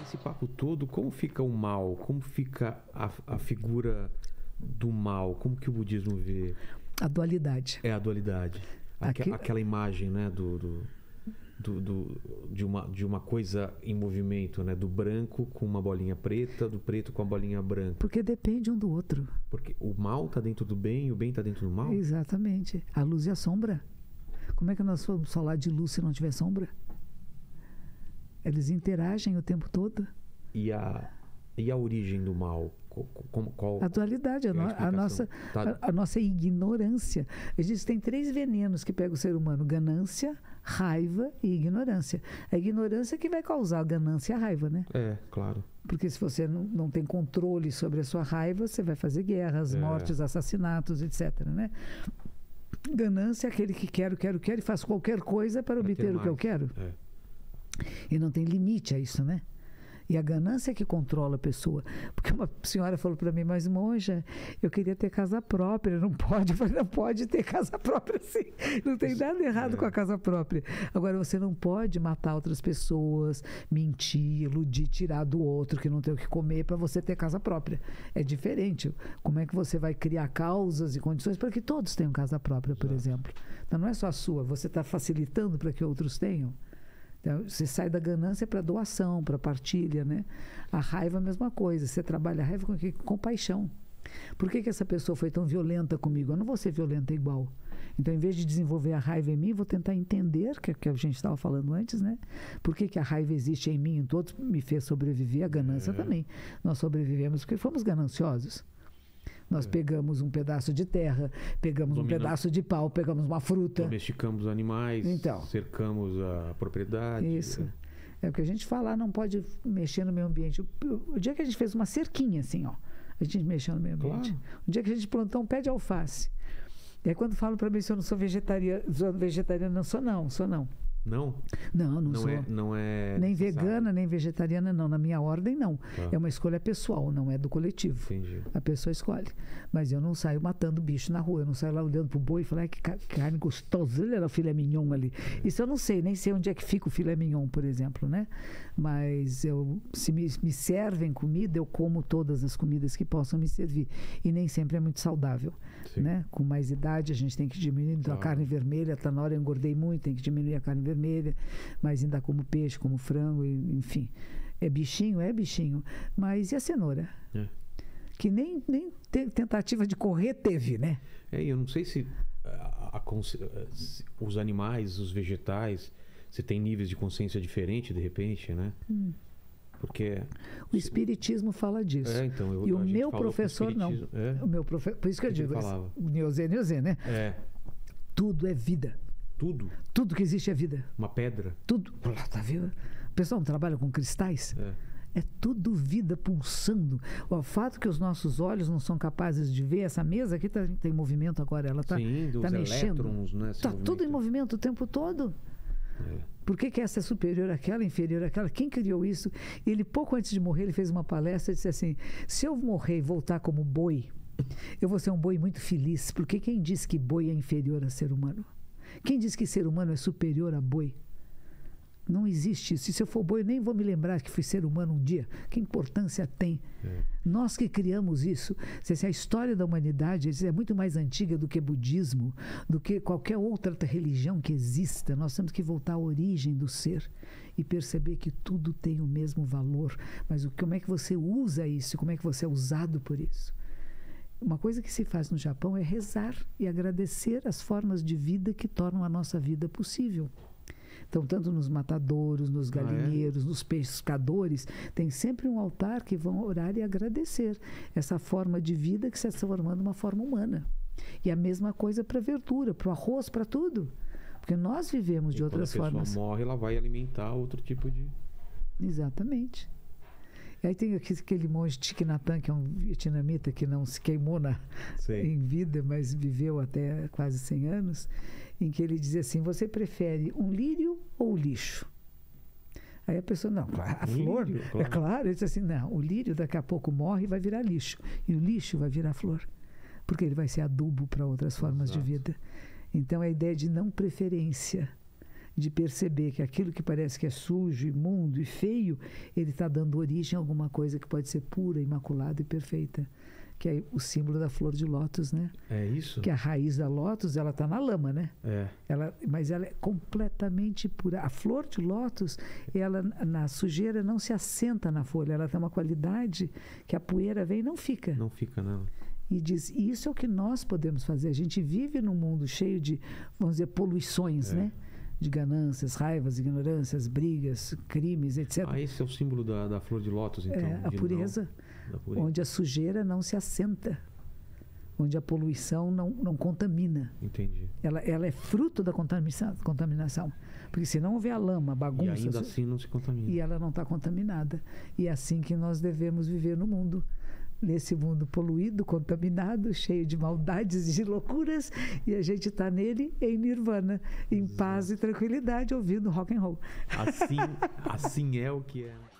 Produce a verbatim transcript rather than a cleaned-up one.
nesse papo todo, como fica o mal? Como fica a, a figura do mal? Como que o budismo vê? A dualidade. É, a dualidade. Aque, Aqui... Aquela imagem, né, do, do, do, do, de, uma, de uma coisa em movimento, né? Do branco com uma bolinha preta, do preto com a bolinha branca. Porque depende um do outro. Porque o mal está dentro do bem, o bem está dentro do mal? Exatamente. A luz e a sombra. Como é que nós vamos falar de luz se não tiver sombra? Eles interagem o tempo todo. E a, e a origem do mal? Como, qual a dualidade, a, no, a, nossa, tá. a, a nossa ignorância. Existem três venenos que pegam o ser humano: ganância, raiva e ignorância. A ignorância é que vai causar a ganância e a raiva, né? É, claro. Porque se você não, não tem controle sobre a sua raiva, você vai fazer guerras, é. mortes, assassinatos, etcétera, né? Ganância é aquele que quero, quero, quero e faço qualquer coisa para obter o que eu quero. É. E não tem limite a isso, né? E a ganância é que controla a pessoa. Porque uma senhora falou para mim: mas monja, eu queria ter casa própria. Não pode. Eu falei: não pode ter casa própria, sim. Não tem nada errado é. com a casa própria. Agora, você não pode matar outras pessoas, mentir, iludir, tirar do outro que não tem o que comer para você ter casa própria. É diferente. Como é que você vai criar causas e condições para que todos tenham casa própria, por Exato. exemplo? Então, não é só a sua. Você está facilitando para que outros tenham. Então, você sai da ganância para doação, para partilha, né? A raiva é a mesma coisa. Você trabalha a raiva com, com paixão. Por que que essa pessoa foi tão violenta comigo? Eu não vou ser violenta igual. Então, em vez de desenvolver a raiva em mim, vou tentar entender, que, que a gente estava falando antes, né? Por que que a raiva existe em mim, em todos, me fez sobreviver, a ganância é. também. Nós sobrevivemos porque fomos gananciosos. Nós é. pegamos um pedaço de terra, pegamos Dominamos. um pedaço de pau, pegamos uma fruta. Domesticamos animais, então, cercamos a propriedade. Isso. É. é o que a gente fala, não pode mexer no meio ambiente. O dia que a gente fez uma cerquinha assim, ó, a gente mexeu no meio ambiente. Claro. O dia que a gente plantou um pé de alface. E aí quando falam para mim se eu não sou vegetariana, vegetariana, não sou não, sou não. Não? Não, não, não sou. É, não é nem vegana, nem vegetariana, não. Na minha ordem, não. Tá. É uma escolha pessoal, não é do coletivo. Entendi. A pessoa escolhe. Mas eu não saio matando bicho na rua, eu não saio lá olhando pro boi e falar: ah, que carne gostosa, olha lá o filé mignon ali. É. Isso eu não sei, nem sei onde é que fica o filé mignon, por exemplo, né? Mas eu, se me, me servem comida, eu como todas as comidas que possam me servir. E nem sempre é muito saudável, Sim. né? Com mais idade, a gente tem que diminuir então, tá. a carne vermelha, tá na hora, eu engordei muito, tem que diminuir a carne vermelha. vermelha, mas ainda como peixe, como frango, enfim. É bichinho, é bichinho. Mas e a cenoura? É. Que nem, nem tentativa de correr teve, né? É, eu não sei se, a, a, se os animais, os vegetais, se tem níveis de consciência diferente, de repente, né? Hum. Porque o espiritismo fala disso. É, então, eu, e o meu professor não. É? O meu profe... Por isso que eu, eu digo, o Niozê, Niozê, né? É. Tudo é vida. Tudo? Tudo que existe é vida. Uma pedra? Tudo. Olha, tá vendo? O pessoal não trabalha com cristais? É. É tudo vida pulsando. O fato que os nossos olhos não são capazes de ver, essa mesa aqui tá, tem movimento agora, ela está tá mexendo. Elétrons, né, tá movimento. Tudo em movimento o tempo todo. É. Por que que essa é superior àquela, inferior àquela? Quem criou isso? Ele, pouco antes de morrer, ele fez uma palestra e disse assim: se eu morrer e voltar como boi, eu vou ser um boi muito feliz, porque quem diz que boi é inferior a ser humano? Quem diz que ser humano é superior a boi? Não existe isso. E se eu for boi, eu nem vou me lembrar que fui ser humano um dia. Que importância tem? É. Nós que criamos isso. A história da humanidade é muito mais antiga do que budismo, do que qualquer outra religião que exista. Nós temos que voltar à origem do ser e perceber que tudo tem o mesmo valor. Mas como é que você usa isso? Como é que você é usado por isso? Uma coisa que se faz no Japão é rezar e agradecer as formas de vida que tornam a nossa vida possível. Então, tanto nos matadouros, nos galinheiros, ah, é? nos pescadores, tem sempre um altar que vão orar e agradecer essa forma de vida que se está formando uma forma humana. E a mesma coisa para a verdura, para o arroz, para tudo. Porque nós vivemos e de outras formas. Quando a pessoa morre, ela vai alimentar outro tipo de... Exatamente. E aí tem aquele monge Tchik Nathan, que é um vietnamita que não se queimou na, em vida, mas viveu até quase cem anos, em que ele dizia assim: você prefere um lírio ou lixo? Aí a pessoa: não, claro, a flor, lírio, claro. É claro. Ele disse assim: não, o lírio daqui a pouco morre e vai virar lixo, e o lixo vai virar flor, porque ele vai ser adubo para outras formas Exato. de vida. Então a ideia de não preferência, de perceber que aquilo que parece que é sujo, imundo e feio, ele está dando origem a alguma coisa que pode ser pura, imaculada e perfeita, que é o símbolo da flor de lótus, né? É isso. Que a raiz da lótus, ela está na lama, né? É. Ela, mas ela é completamente pura. A flor de lótus, ela na sujeira não se assenta na folha, ela tem uma qualidade que a poeira vem e não fica. Não fica nela. E diz, isso é o que nós podemos fazer. A gente vive num mundo cheio de, vamos dizer, poluições, é. né? De ganâncias, raivas, ignorâncias, brigas, crimes, etcétera. Ah, esse é o símbolo da, da flor de lótus, então. É, a pureza, não, onde a sujeira não se assenta, onde a poluição não, não contamina. Entendi. Ela, ela é fruto da contaminação, contaminação, porque se não houver a lama, a bagunça... E ainda assim não se contamina. E ela não está contaminada. E é assim que nós devemos viver no mundo. Nesse mundo poluído, contaminado, cheio de maldades e de loucuras, e a gente está nele em nirvana, em Exato. Paz e tranquilidade, ouvindo rock and roll. Assim, assim é o que é.